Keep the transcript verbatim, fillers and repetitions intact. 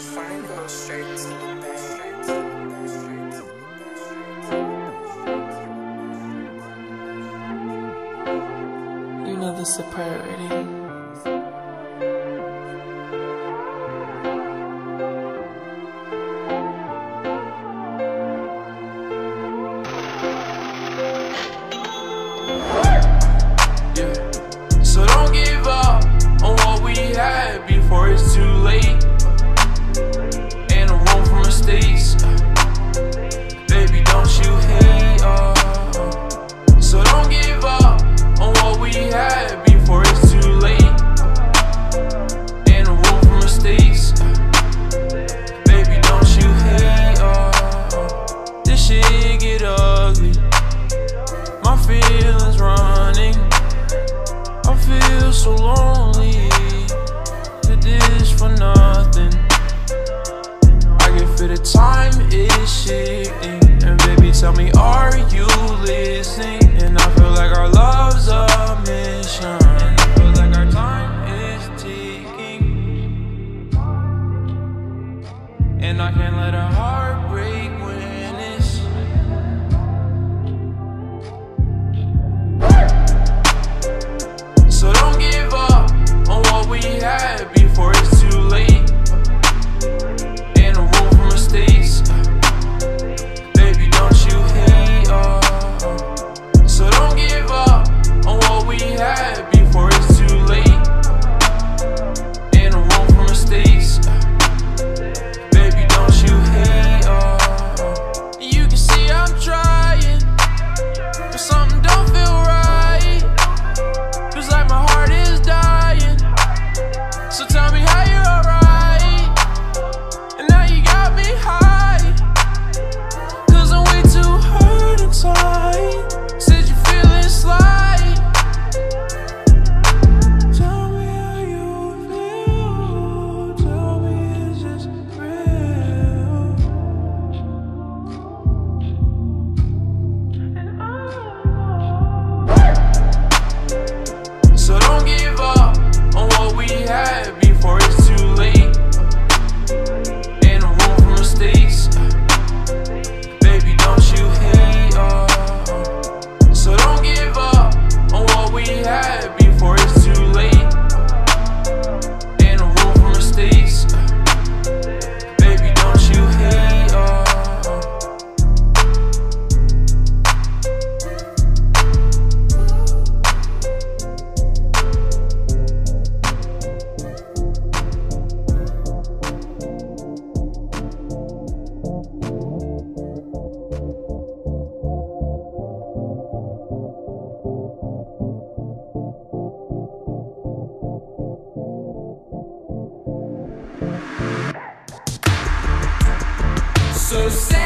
Find those straight to the bed. This is a priority. So lonely, did this for nothing. I can feel the time is shifting, and baby tell me, are you listening? And I feel like our love's a mission, and I feel like our time is ticking, and I can't let our heart break when it's so sad.